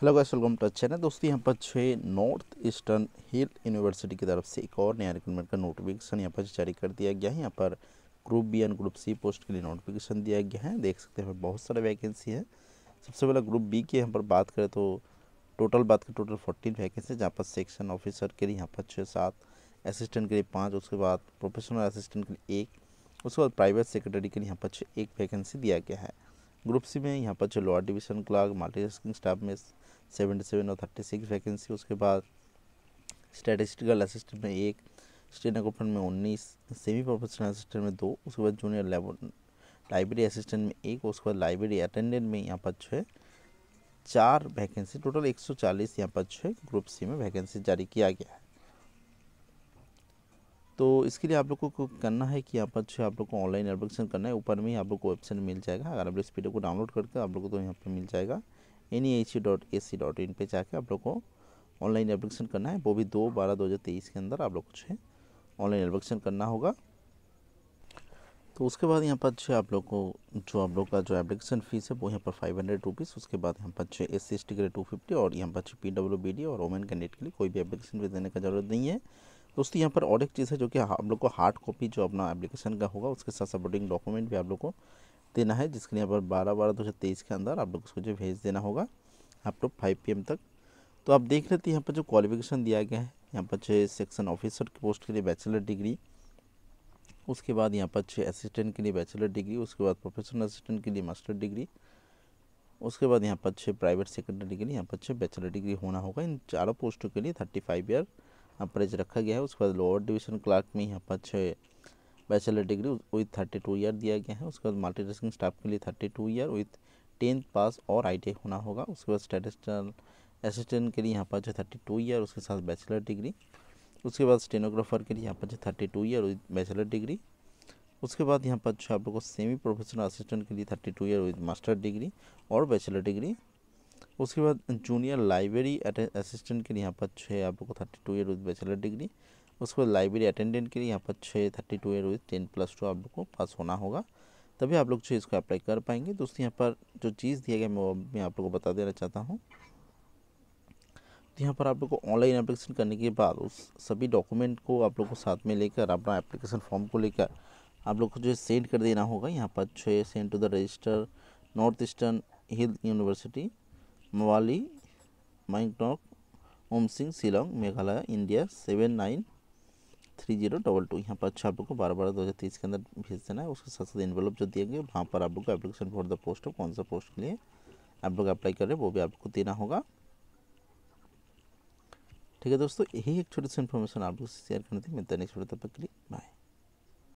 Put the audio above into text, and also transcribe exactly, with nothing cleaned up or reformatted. Hello guys, welcome to अच्छा है ना दोस्तों। यहाँ पर छः नॉर्थ ईस्टर्न हिल यूनिवर्सिटी की तरफ से एक और नया रिक्रूटमेंट का नोटिफिकेशन यहाँ पर जारी कर दिया गया है। यहाँ पर group B and group C post के लिए नोटिफिकेशन दिया गया है। देख सकते हैं बहुत सारे वैकेंसी है। सबसे पहले ग्रुप बी की यहाँ पर बात करें तो टोटल बात करें टोटल फोर्टीन वैकेंसी है, जहाँ पर सेक्शन ऑफिसर के लिए यहाँ पर छः सात, असिस्टेंट के लिए पाँच, उसके बाद प्रोफेशनल असिस्टेंट के लिए एक, उसके बाद प्राइवेट सेक्रेटरी के लिए यहाँ पर छः एक वैकेंसी दिया गया है। ग्रुप सी में यहाँ पर lower division clerk multitasking staff में सतहत्तर और छत्तीस वैकेंसी, उसके बाद स्टैटिस्टिकल असिस्टेंट में एक, स्टेट अकाउंटेंट में उन्नीस, सेमी प्रोफेशनल असिस्टेंट में दो, उसके बाद जूनियर लाइब्रेरी असिस्टेंट में एक, उसके बाद लाइब्रेरी अटेंडेंट में यहाँ पर छः चार वैकेंसी, टोटल एक सौ चालीस यहाँ पर छः ग्रुप सी में वैकेंसी जारी किया गया है। तो इसके लिए आप लोग को करना है कि यहाँ पर जो आप लोग को ऑनलाइन एप्लीकेशन करना है, ऊपर में ही आप लोग को वेबसाइट मिल जाएगा। अगर आप इस वीडियो को डाउनलोड करके आप लोग को तो यहाँ पर मिल जाएगा N E H C dot A C dot in पे जाके आप लोग को ऑनलाइन एप्लीकेशन करना है। वो भी दो बारह दो हज़ार तेईस के अंदर आप लोग को ऑनलाइन एप्लीकेशन करना होगा। तो उसके बाद यहाँ पर जो आप लोग को जो आप लोग का जो एप्लीकेशन फीस है वो यहाँ पर फाइव हंड्रेड रुपीज़, उसके बाद यहाँ पर जो एस सी एस टी के लिए टू फिफ्टी और यहाँ पर पी डब्ल्यू बी डी और वोमेन कैंडिडेट के लिए कोई भी एप्लीकेशन फीस देने का जरूरत नहीं है। दोस्तों यहाँ पर और एक चीज़ है जो कि आप लोग को हार्ड कॉपी जो अपना एप्लीकेशन का होगा उसके साथ सपोर्टिंग डॉक्यूमेंट भी आप लोग को देना है, जिसके लिए यहाँ पर बारह बारह दो हज़ार तेईस के अंदर आप लोग उसको जो भेज देना होगा आप लोग फाइव पी एम तक। तो आप देख लेते हैं यहाँ पर जो क्वालिफिकेशन दिया गया है, यहाँ पर छः सेक्शन ऑफिसर की पोस्ट के लिए बैचलर डिग्री, उसके बाद यहाँ पर छः असिस्टेंट के लिए बैचलर डिग्री, उसके बाद प्रोफेशनल असिस्टेंट के लिए मास्टर डिग्री, उसके बाद यहाँ पर छः प्राइवेट सेक्रेटरी के लिए यहाँ पर छः बैचलर डिग्री होना होगा। इन चारों पोस्टों के लिए थर्टी फाइव ईयर अपरेज रखा गया है। उसके बाद लोअर डिवीजन क्लार्क में यहाँ पर छः bachelor degree with thirty two year दिया गया है। उसके बाद मल्टीटास्किंग स्टाफ के लिए thirty two year with tenth pass और आई टी आई होना होगा। उसके बाद स्टैटिस्टिकल असिस्टेंट के लिए यहाँ पर जो थर्टी टू ईयर उसके साथ बैचलर डिग्री, उसके बाद स्टेनोग्राफर के लिए यहाँ पर जो thirty two year with bachelor degree, उसके बाद यहाँ पर जो आप लोग को सेमी प्रोफेशनल असिस्टेंट के लिए thirty two year with master degree और बैचलर डिग्री, उसके बाद जूनियर लाइब्रेरी असिस्टेंट के लिए यहाँ पर छः आप लोग को thirty two year with bachelor degree, उसके बाद लाइब्रेरी अटेंडेंट के लिए यहाँ पर छः thirty two year with ten plus two आप लोग को पास होना होगा, तभी आप लोग जो इसको अप्लाई कर पाएंगे। दोस्तों यहाँ पर जो चीज़ दिया गया मैं मैं आप लोग को बता देना चाहता हूँ। तो यहाँ पर आप लोग को ऑनलाइन एप्लीकेशन करने के बाद उस सभी डॉक्यूमेंट को आप लोग को साथ में लेकर अपना एप्लीकेशन फॉर्म को लेकर आप लोग को जो सेंड कर देना होगा यहाँ पर छः send to the register north eastern hill university Mawlai मैंगटॉक Umshing Shillong Meghalaya India seven nine three zero double two. यहाँ पर अच्छा आप लोग को बारह बारह दो हज़ार तेईस के अंदर भेज देना है। उसके साथ साथ इन्वेलप जो दिएंगे वहाँ पर आप लोग को एप्लीकेशन फॉर द पोस्ट कौन सा पोस्ट के लिए आप लोग अप्लाई कर रहे हैं वो भी आपको देना होगा। ठीक है दोस्तों, यही एक छोटी सी इन्फॉर्मेशन आप लोग से शेयर करनी थी। मिलता है नेक्स्ट वीडियो, तब तक के लिए बाय।